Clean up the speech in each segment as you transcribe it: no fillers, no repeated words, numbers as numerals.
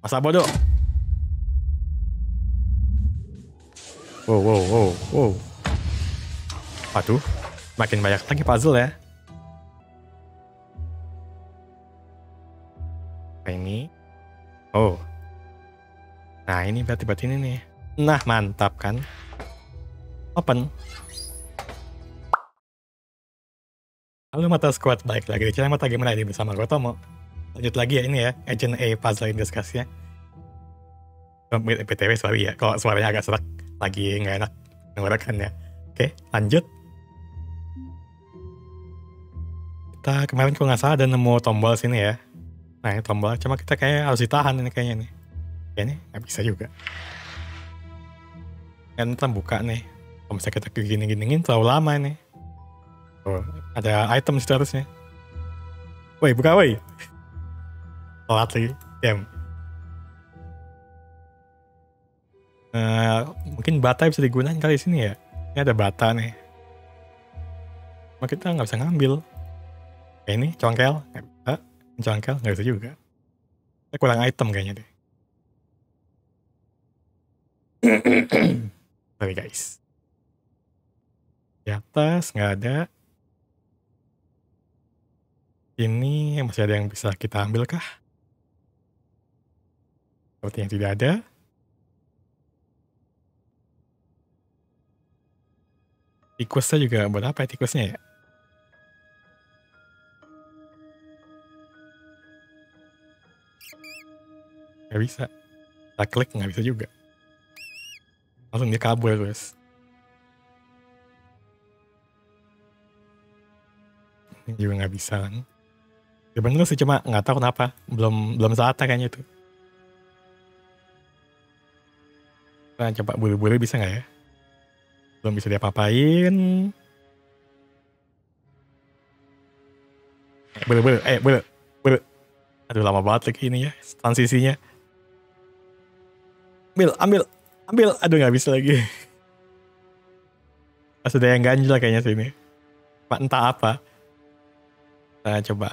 Masa bodoh. Wow, wow, wow, wow. Waduh, makin banyak lagi puzzle ya. Ini. Oh. Nah, ini berarti ini nih. Nah, mantap kan? Open. Halo Matasquad, balik lagi di channel MatagamerID bersama gue Tomo. Lanjut lagi ya ini ya, Agent A Puzzle in Disguise ya. BTP sorry ya, kalau suaranya agak serak, lagi nggak enak dengarkan ya. Oke, lanjut. Kita kemarin kalau nggak salah ada nemu tombol sini ya. Nah ini tombol, cuma kita kayak harus ditahan ini kayaknya nih. Ya nih, nggak bisa juga. Dan kita buka nih. Kalau misalnya kita gini-giniin terlalu lama nih. Oh, ada item situ harusnya. Woi, buka woi. Telat lagi, damn. Mungkin bata bisa digunakan kali sini ya. Ini ada bata nih. Cuma kita nggak bisa ngambil. Kayak ini congkel, nggak bisa. Congkel nggak bisa juga. Kita kurang item kayaknya deh. Sorry guys. Di atas nggak ada. Ini masih ada yang bisa kita ambil kah? Sepertinya tidak ada. Tikusnya juga buat apa ya tikusnya ya? Gak bisa. Kita klik gak bisa juga. Langsung dia kabur terus. Ini juga gak bisa kan. Ya bener sih cuma gak tahu kenapa. Belum saatnya kayaknya itu. Nah coba buru-buru bisa gak ya. Belum bisa dia apa-apain. Buru-buru. Buru. Aduh lama banget lagi ini ya. Transisinya. Ambil, aduh nggak bisa lagi. Sudah yang ganjil kayaknya sini. Entah apa. Nah, coba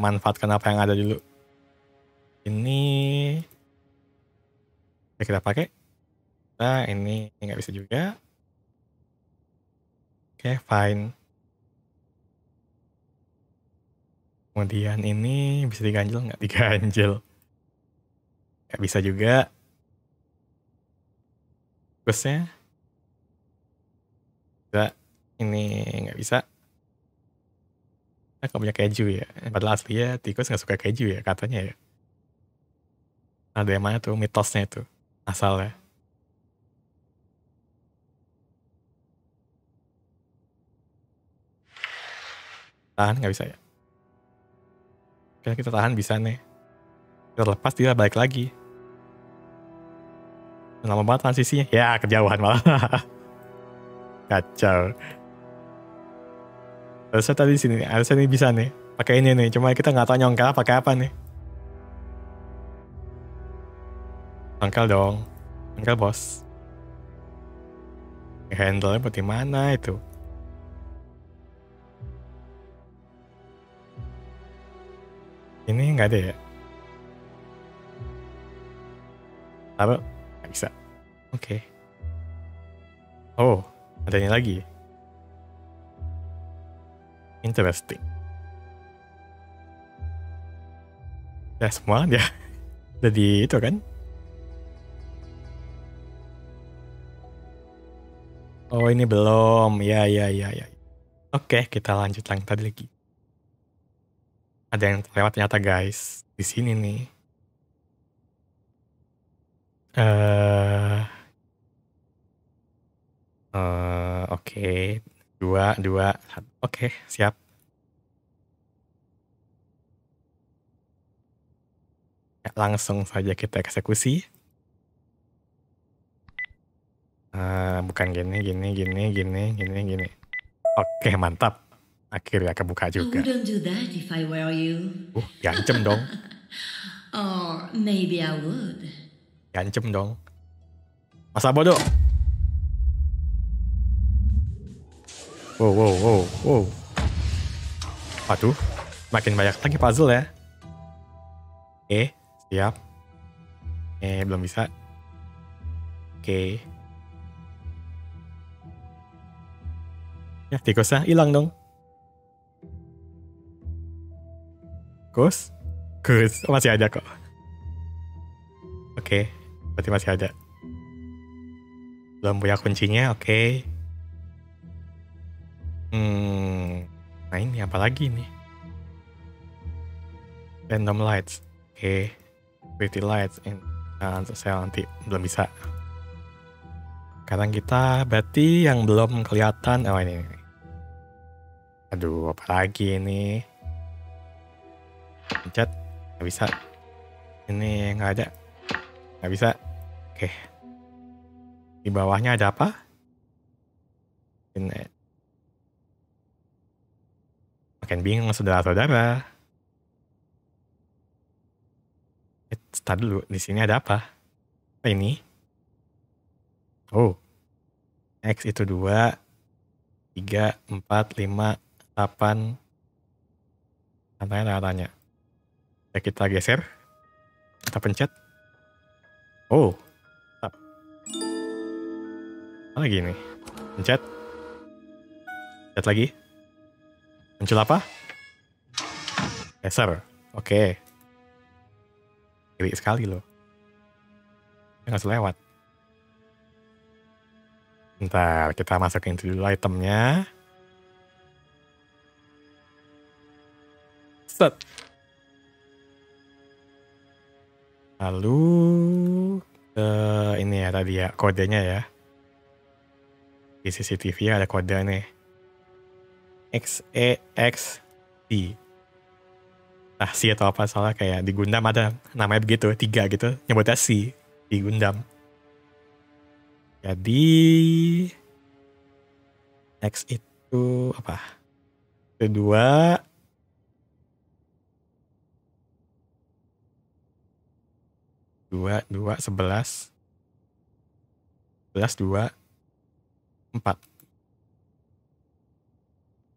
manfaatkan apa yang ada dulu. Ini ya kita pakai. Nah ini nggak bisa juga. Oke, fine. Kemudian ini bisa diganjil nggak? Diganjil. Gak bisa juga. Terusnya enggak, ini nggak bisa. Nah, kalau punya keju ya. Padahal asli ya tikus nggak suka keju ya katanya ya. Ada yang mana tuh mitosnya itu asalnya. Tahan nggak bisa ya. Karena kita tahan bisa nih. Terlepas dia balik lagi. Lama banget transisinya. Ya kejauhan malah. Kacau. Harusnya tadi sini. Harusnya ini bisa nih. Pakai ini nih. Cuma kita nggak tahu nyongkel pakai apa nih. Nyongkel dong. Nyongkel bos. Handle-nya buat di mana itu? Ini nggak ada ya. Taruh. Bisa. Oke. Oh, ada ini lagi. Interesting. Ya semua dia. Jadi itu kan. Oh, ini belum. Ya. Oke, kita lanjut lagi tadi lagi. Ada yang lewat ternyata guys. Di sini nih. Oke, dua, satu. Oke, siap. Ya, langsung saja kita eksekusi. Bukan gini. Oke, mantap. Akhirnya kebuka juga. Gancem dong. Or maybe I would. Gancem dong. Masa bodoh. Wow. Waduh, makin banyak lagi puzzle ya. Oke, Siap. Belum bisa. Oke. Ya, tikusnya hilang dong. Kus? Kus, masih ada kok. Oke, berarti masih ada. Belum punya kuncinya, oke. Nah ini apa lagi nih? Random lights. Oke. Pretty lights and saya nanti belum bisa. Sekarang kita berarti yang belum kelihatan. Oh ini. Aduh, apa lagi ini? Pencet, nggak bisa. Ini nggak ada, nggak bisa. Oke. Di bawahnya ada apa? Ini. Makin bingung saudara-saudara. Start dulu. Di sini ada apa? Apa ini? Oh. X itu 2, 3, 4, 5, 8. Tanya-tanya. Kita geser. Kita pencet. Oh. Stop. Apa lagi nih? Pencet. Pencet lagi. Muncul apa? Geser. Oke. Kiri sekali loh. Nggak usah lewat. Bentar, kita masukin dulu itemnya. Set. Lalu ini ya tadi ya kodenya ya. Di CCTV ada kode nih. XEXD. Nah, si atau apa salah kayak di Gundam ada namanya begitu, 3 gitu, nyebutnya si di Gundam. Jadi X itu apa? Kedua dua 11 2 4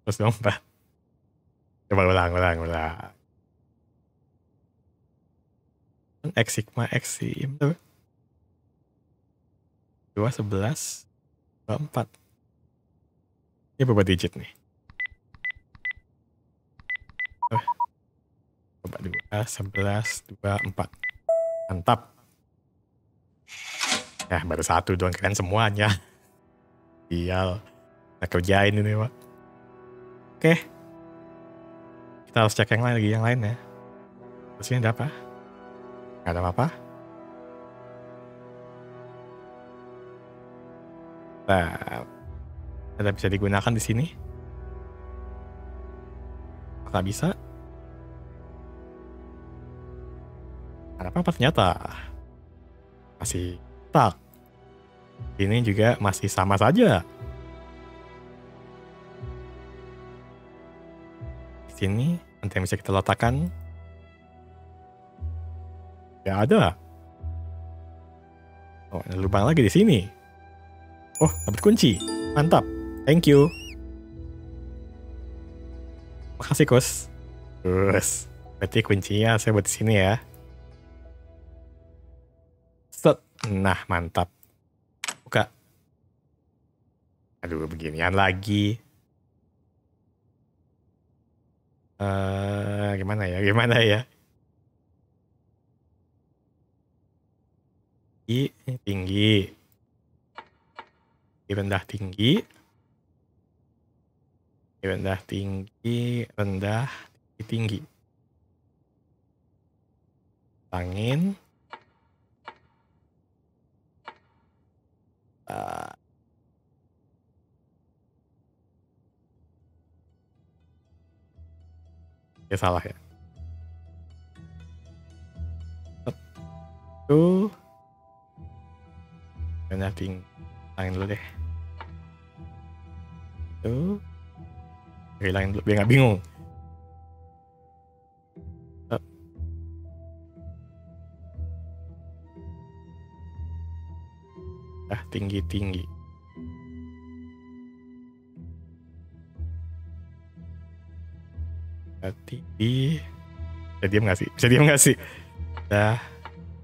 terus 4. Coba ulang. X sigma X itu 2 11 24. Ini berapa digit nih? Coba 2 11 24. Mantap. Nah baru 1 doang keren semuanya. Sial. Nah kerjain ini pak. Oke. Kita harus cek yang lain lagi, yang lain ya. Terus ini ada apa? Gak ada apa-apa. Nah, ada bisa digunakan di sini? Gak bisa? Ada apa-apa ternyata? Masih tak. Ini juga masih sama saja. Di sini nanti yang bisa kita letakkan. Ya ada. Oh, ada lubang lagi di sini. Oh, dapat kunci. Mantap. Thank you. Makasih, Kus. Terus, berarti kuncinya saya buat di sini ya. Set. Nah, mantap. Buka. Aduh, beginian lagi. Gimana ya? Tinggi rendah tinggi angin ya salah ya tuh. Rendah tinggi, hilangin dulu deh. Tuh, hilangin dulu biar nggak bingung. Ah, tinggi. Berarti bisa diam nggak sih? Udah.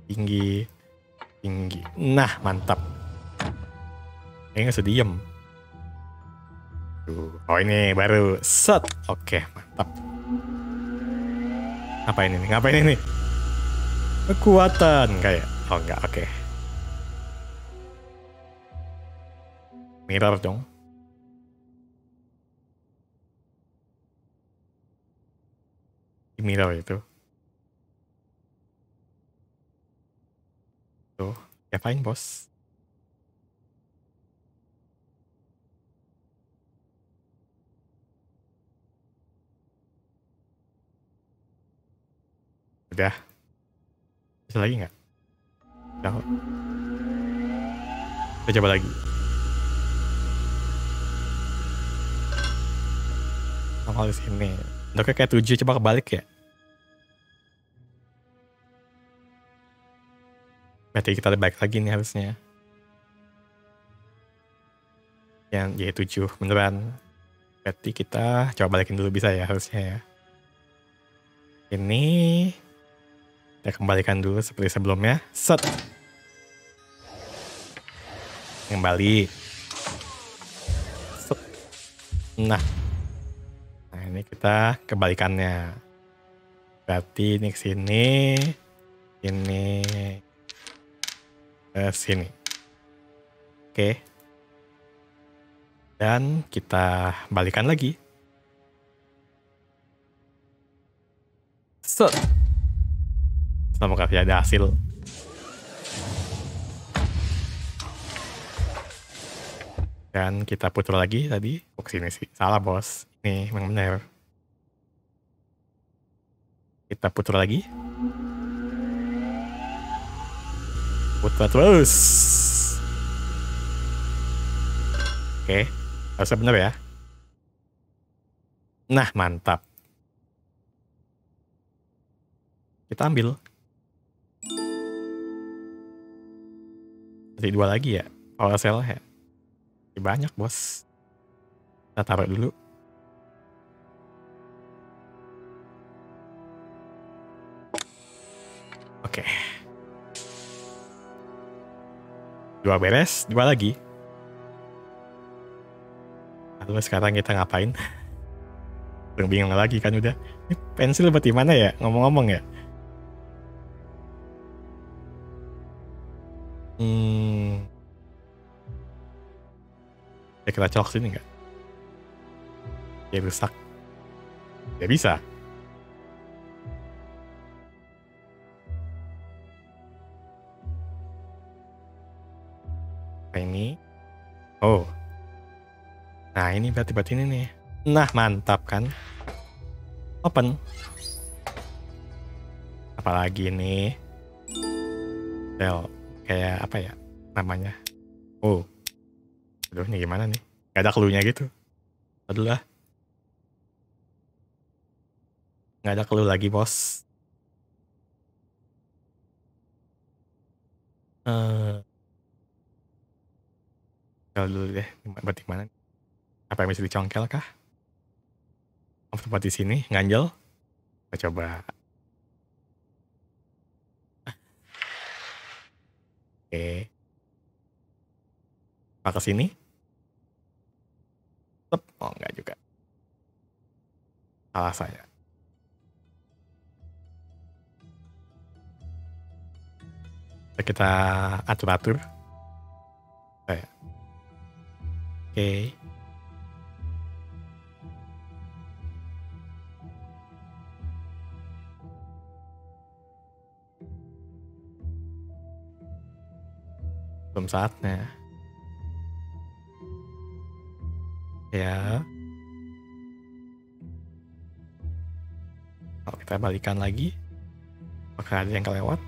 Tinggi. Tinggi. Nah, mantap. Ini nggak usah diem. Oh, ini baru. Set. Oke, mantap. Ngapain ini? Ngapain ini? Kekuatan kayak. Oh, enggak. Oke. Mirror dong. Mirror itu. Tuh, ngapain bos? Udah. Bisa lagi nggak? Udah. Kita coba lagi. Sama di sini. Bentuknya kayak 7, coba kebalik ya. Berarti kita balik lagi nih harusnya. Yang Y7 beneran. Berarti kita coba balikin dulu bisa ya harusnya ya. Ini kita kembalikan dulu seperti sebelumnya. Set. Kembali. Set. Nah, ini kita kebalikannya. Berarti ini ke sini. Ini ke sini. Oke. Dan kita balikan lagi. Set. Semoga ada hasil. Dan kita putar lagi tadi. Oh, kesini sih. Salah bos. Ini memang benar. Kita putar lagi. Putar terus. Oke, harusnya benar ya. Nah, mantap. Kita ambil. Jadi 2 lagi ya, power cell ya. Banyak bos. Kita taruh dulu. Oke. 2 beres, 2 lagi. Lalu sekarang kita ngapain? Bingung lagi kan udah. Ini pensil buat di mana ya? Ngomong-ngomong ya. Kita colok sini nggak? Ya rusak. Ya bisa. Ini, oh, nah ini berarti ini nih, nah mantap kan, open, apalagi ini, sel, kayak apa ya namanya, oh, aduh ini gimana nih, gak ada clue-nya gitu, aduh lah, gak ada clue lagi bos, dulu deh, berarti mana? Apa yang bisa dicongkel kah? Tempat di sini, ganjel. Kita coba. Oke. Pak ke sini. Tep, oh enggak juga. Salah saya. Kita atur-atur. Oke. Belum saatnya. Ya. Kalau kita balikan lagi, apakah ada yang kelewat?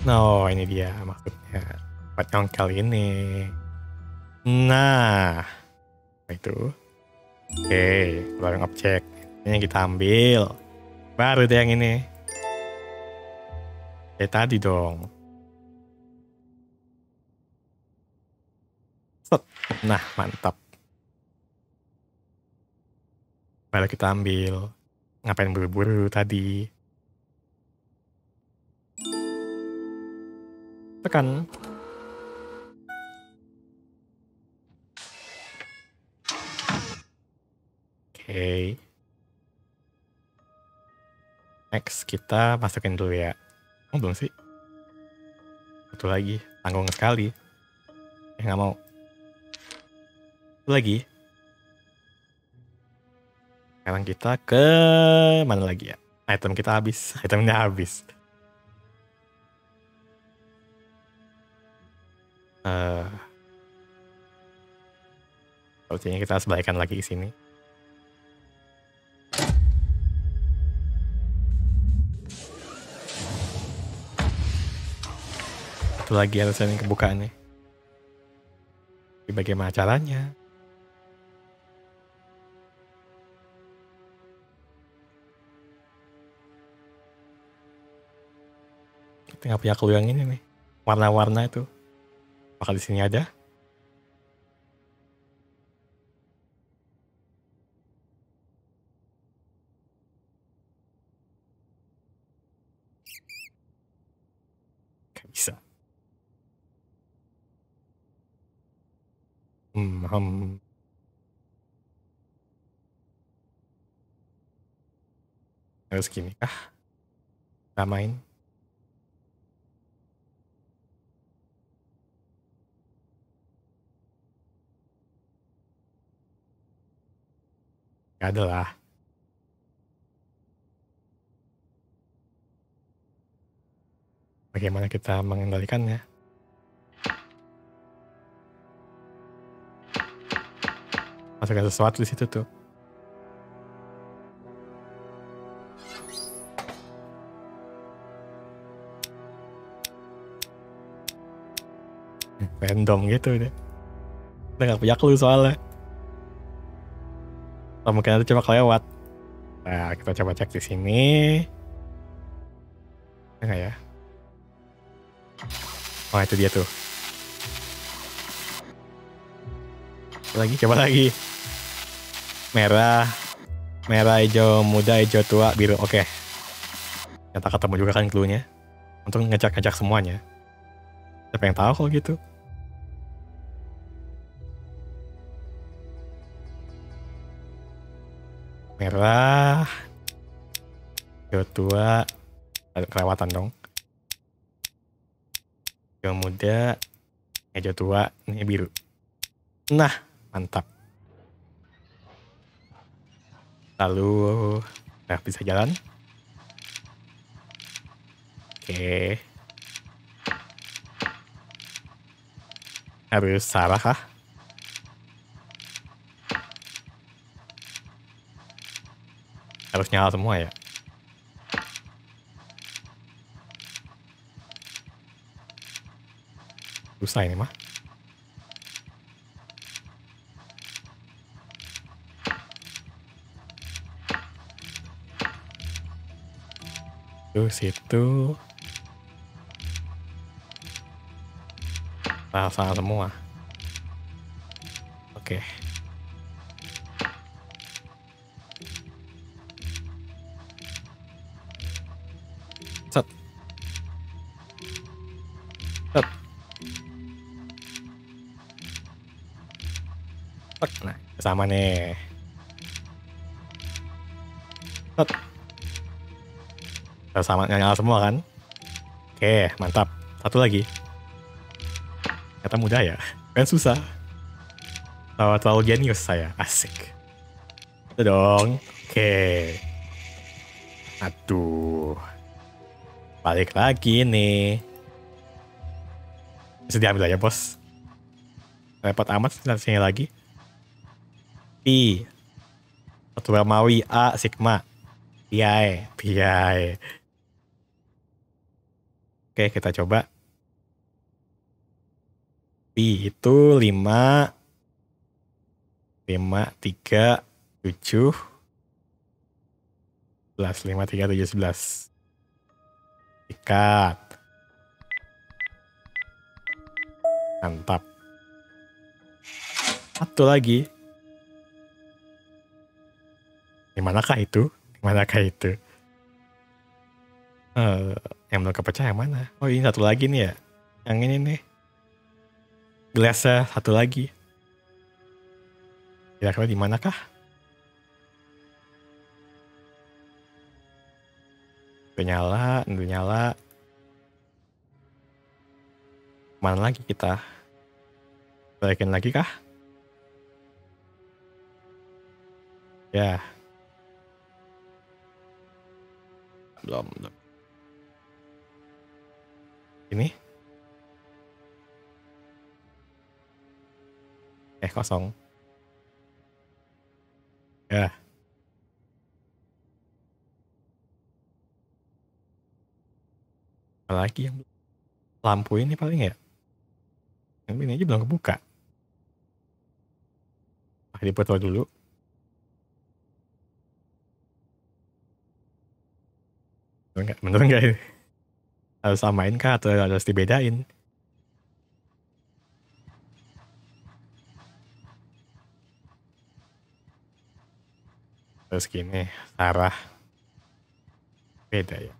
No, ini dia maksudnya. Buat nyongkel ini. Nah. Itu. Oke, keluarin objek. Ini yang kita ambil. Baru deh yang ini. Tadi dong. Set. Nah, mantap. Baru kita ambil. Ngapain buru-buru tadi? Tekan. Oke. Next kita masukin dulu ya. Oh belum sih? Satu lagi, tanggung sekali. Nggak mau. Satu lagi. Sekarang kita ke mana lagi ya? Item kita habis, itemnya habis. Sepertinya kita harus balikkan lagi ke sini. Satu lagi harusnya ini kebukaannya. Bagaimana caranya? Kita nggak punya clue yang ini nih. Warna-warna itu. Apakah di sini ada? Gak bisa. Harus gini kah? Kita main. Gak ada lah. Bagaimana kita mengendalikannya? Masukkan sesuatu di situ tuh. Random gitu deh. Kita gak punya clue soalnya. Atau mungkin ada cuma kelewat. Nah, kita coba cek di sini. Enggak ya? Oh, itu dia tuh. Lagi, coba lagi. Merah, merah, hijau muda, hijau tua, biru. Oke. Ternyata ketemu juga kan cluenya. Untuk ngecek-ngecek semuanya. Siapa yang tahu kalau gitu? Merah, hijau tua, kelewatan dong. Hijau muda, hijau tua, ini biru. Nah, mantap. Lalu, nah bisa jalan. Oke. Harus salah kah? Harus nyala semua ya. Susah ini mah. Tuh situ. Nah, salah semua. Oke. Set. Set. Set. Nah, sama nih. Set. Sama, nyala semua kan? Oke, mantap. Satu lagi. Kata mudah ya? Kan susah. Terlalu genius saya. Asik. Itu dong. Oke. Aduh. Balik lagi nih. Bisa diambil aja bos. Repot amat sini lagi. Pi. Satu Romawi A Sigma. Piai. Piai. Oke kita coba. Pi itu 5. 5, 3, 7. 11. 5, 3, 7, 11. Ikat. Mantap. Satu lagi. Manakah itu? Yang belum kepecah yang mana? Oh, ini satu lagi nih ya. Yang ini nih. Gelasnya satu lagi. Kira-kira di manakah? Udah nyala. Mana lagi kita? Balikin lagi kah? Ya. Belum. Ini? Kosong. Ya. Apalagi yang belum. Lampu ini paling ya. Yang ini aja belum kebuka. Dipotong dulu. Bener nggak ini? Harus samain kah atau harus dibedain? Terus gini, arah beda ya.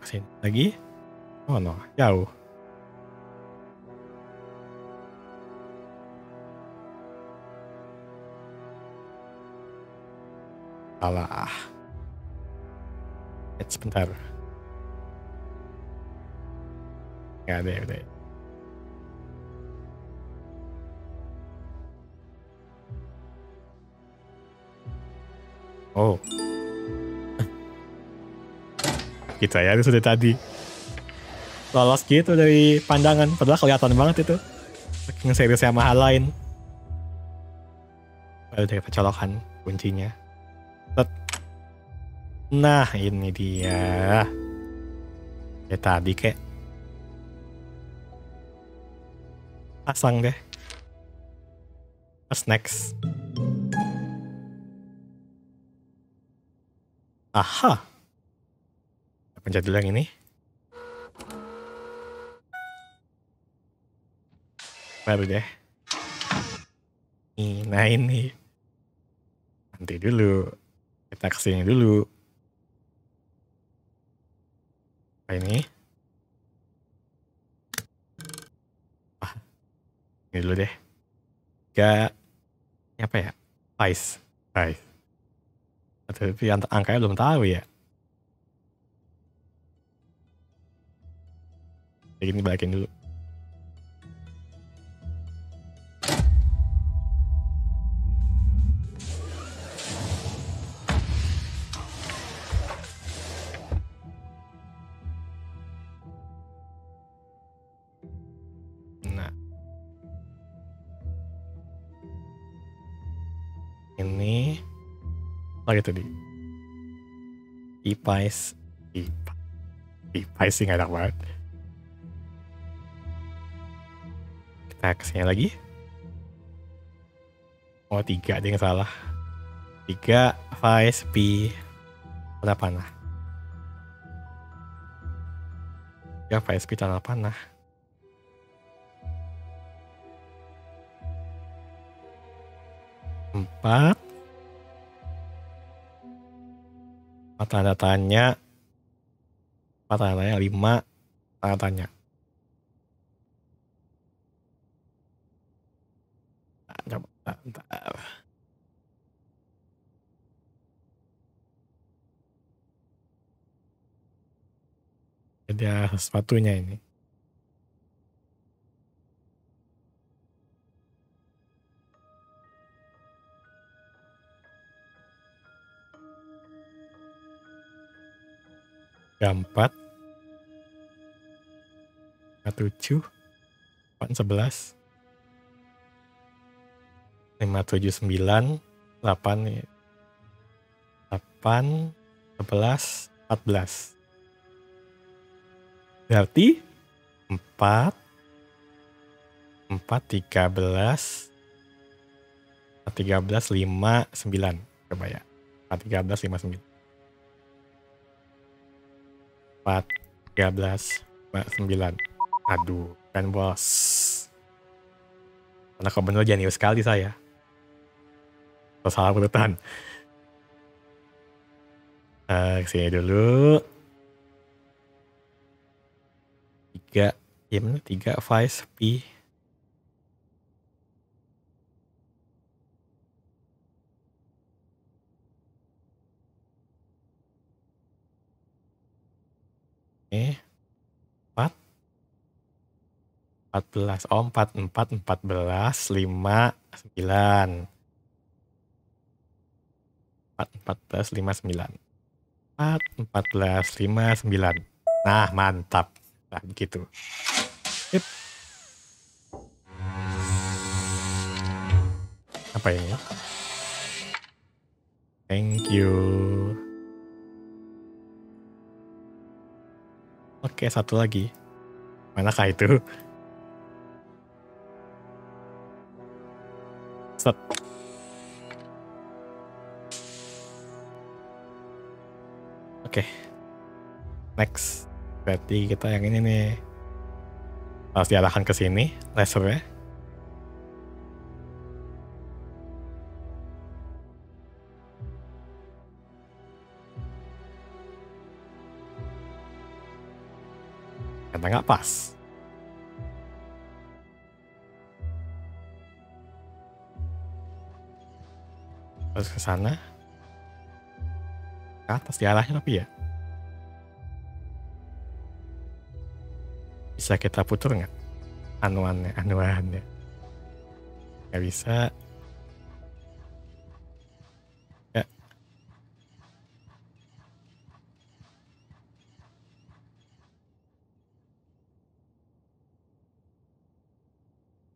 Kesini lagi, oh no, jauh. Alah, sebentar. Nggak ada ya. Oh. Kita ya sudah tadi. Lolos gitu dari pandangan. Padahal kelihatan banget itu. Saking seriusnya sama hal lain. Ada dari pecolokan kuncinya. Nah, ini dia. Ya tadi kayak pasang deh. What's next? Aha. Pencet dulu yang ini. Baru deh. Nah ini. Nanti dulu. Kita kesini dulu. Ini. Ini dulu deh. Gak apa ya? Ice. Tapi angkanya belum tahu ya. Ini balikin dulu. Gitu di Ipais sih gak enak banget. Kita kesini lagi. Oh 3 deh yang salah. 3 Vice P. Tanah panah. 3 Vice P tanah panah. Empat tanda tanya 5 tanda tanya. Bentar. Ada sepatunya ini. Ada 4, 7, 8, 11, 5, 7, 9, 8, 11, 14. Berarti 4, 13, 5, 9. Coba ya, 4, 13, 5, 9. 4, 13, 9. Aduh, kan bos. Karena kok bener jenius sekali saya. Kalau salah berutan. Kesini dulu. 3. Ya bener, 3, Vice, P. Oke. 14, oh 44, 14, 5, 9. 4, 14, 5, 9. 4, 14, 5, 9. Nah, mantap. Nah, begitu. Yep. Apa ini? Thank you. Oke, satu lagi. Manakah itu? Set. Oke, next berarti kita yang ini nih harus diarahkan ke sini lasernya. Karena nggak pas. Terus ke sana, ke atas di arahnya tapi ya. Bisa kita putar nggak? Anuannya. Nggak bisa. Ya.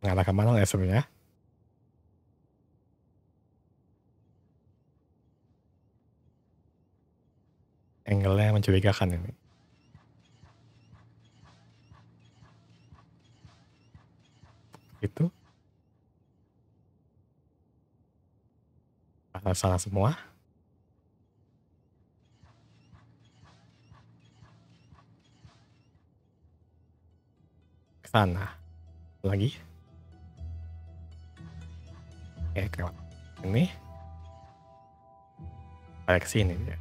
Ngarah kemana ya sebenarnya? Angle-nya mencurigakan ini. Itu. Salah semua. Ke sana. Lagi. Oke, lewat. Ini. Balik ke sini ya.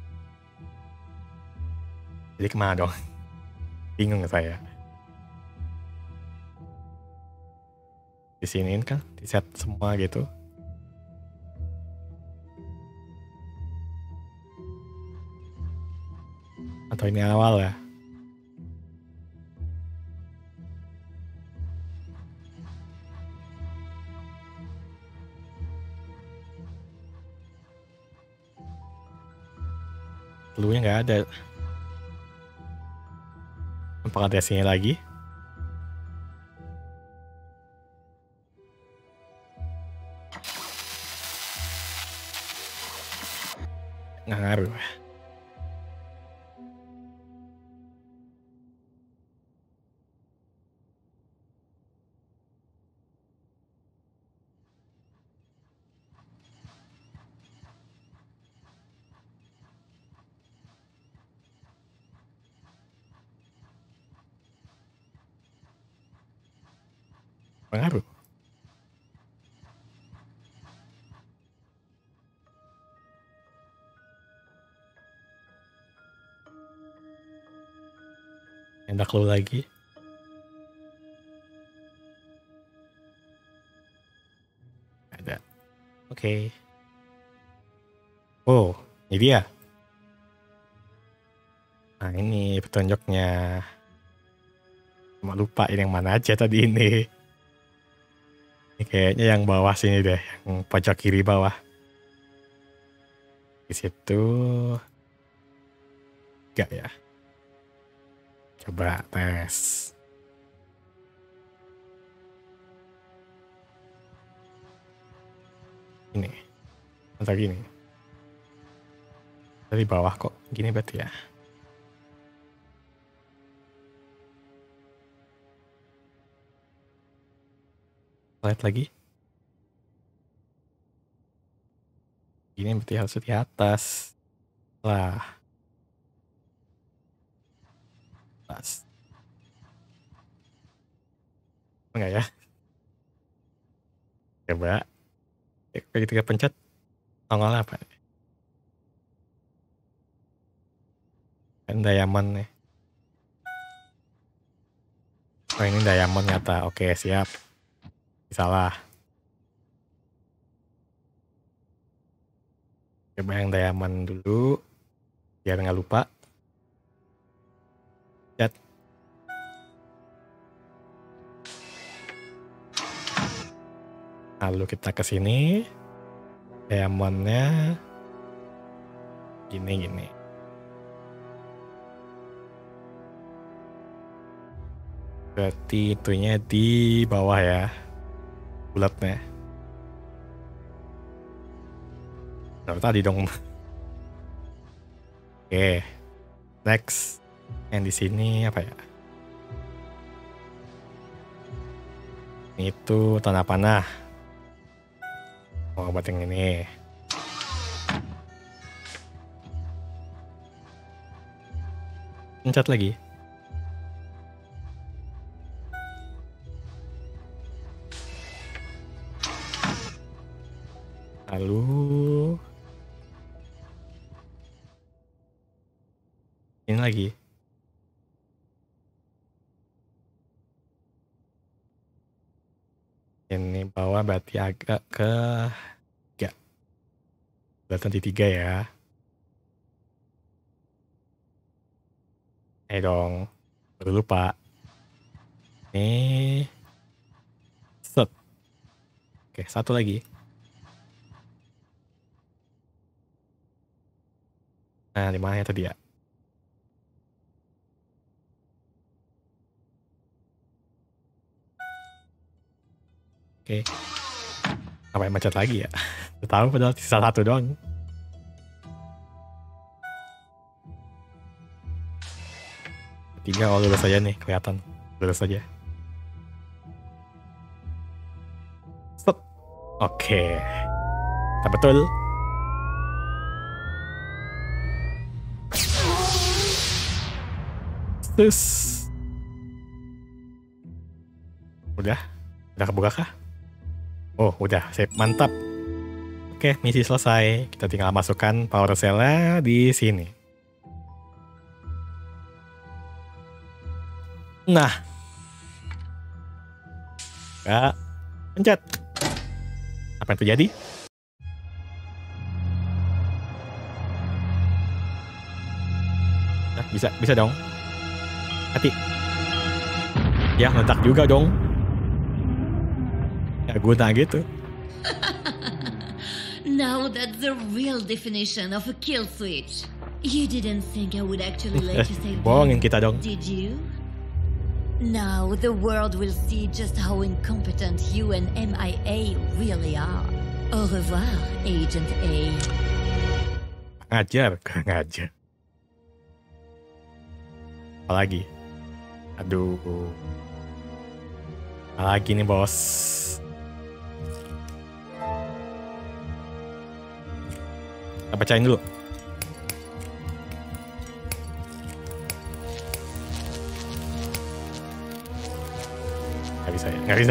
Jadi kemana dong? Bingung saya. Di siniin kan, di set semua gitu. Atau ini awal ya? Pelunya nggak ada. Apakah ada sini lagi? Nggak ngaruh. Pengaruh. Endak lu lagi. Ada. Oke. Oh, ini dia. Nah, ini petunjuknya. Cuma lupa ini yang mana aja tadi ini. Ini kayaknya yang bawah sini deh, yang pojok kiri bawah. Di situ, enggak ya? Coba tes. Ini, atau gini? Dari bawah kok, gini berarti ya? Lihat lagi. Ini berarti harus di atas. Lah. Atas. Enggak ya? Coba. Ketika pencet, nongol apa? Kan diamond nih. Oh ini diamond nyata. Oke siap. Salah. Coba yang diamond dulu. Biar nggak lupa. Pencet. Lalu kita ke sini. Diamondnya. Gini-gini. Berarti itunya di bawah ya, bulatnya. Dari tadi dong. Oke, next. Yang di sini apa ya? Ini itu tanah panah. Oh, buat yang ini. Pencet lagi. Lalu ini lagi. Ini bawah berarti agak ke 3. Belakang di 3 ya. Eh dong, baru lupa. Ini set. Oke, satu lagi. Nah, di mana ya tadi ya? Oke. Apa yang macet lagi ya? Tahu padahal sisa satu doang. Tiga oh lurus aja nih, kelihatan. Lurus aja. Set. Oke. Nah, betul. Terus udah kebuka kah? Oh udah, sip, mantap. Oke, misi selesai. Kita tinggal masukkan power cell-nya di sini. Nah, ya, pencet. Apa yang terjadi? Nah, bisa dong. Hati. Ya, letak juga dong. Ya, guna gitu. Now that's the real definition of a kill switch. You didn't think I would actually let you say that, bohongin kita dong. Did you? Now the world will see just how incompetent you and MIA really are. Au revoir, Agent A. Ngajar. Apalagi? Aduh, lagi nih bos. Kita bacain dulu. Nggak bisa ya. Nggak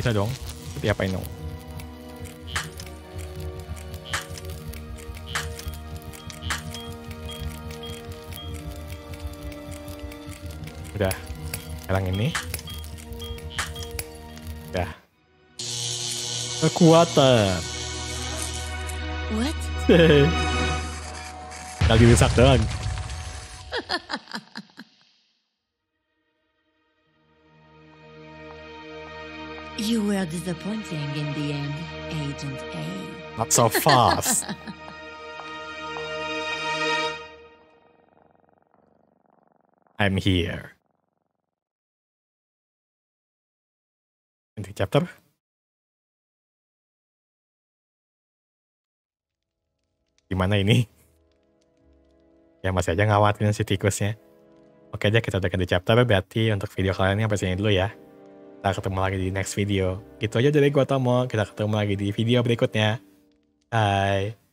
bisa dong, seperti apa ini? Udah, sekarang ini udah kekuatan. What? Lagi rusak doang. You were disappointing in the end, Agent A. Not so fast. I'm here. Into chapter. Gimana ini? Ya masih aja ngawatin si tikusnya. Oke deh, kita udah ganti chapter, berarti untuk video kalian ini sampai sini dulu ya. Kita ketemu lagi di next video. Gitu aja dari gua Tomo. Kita ketemu lagi di video berikutnya. Bye.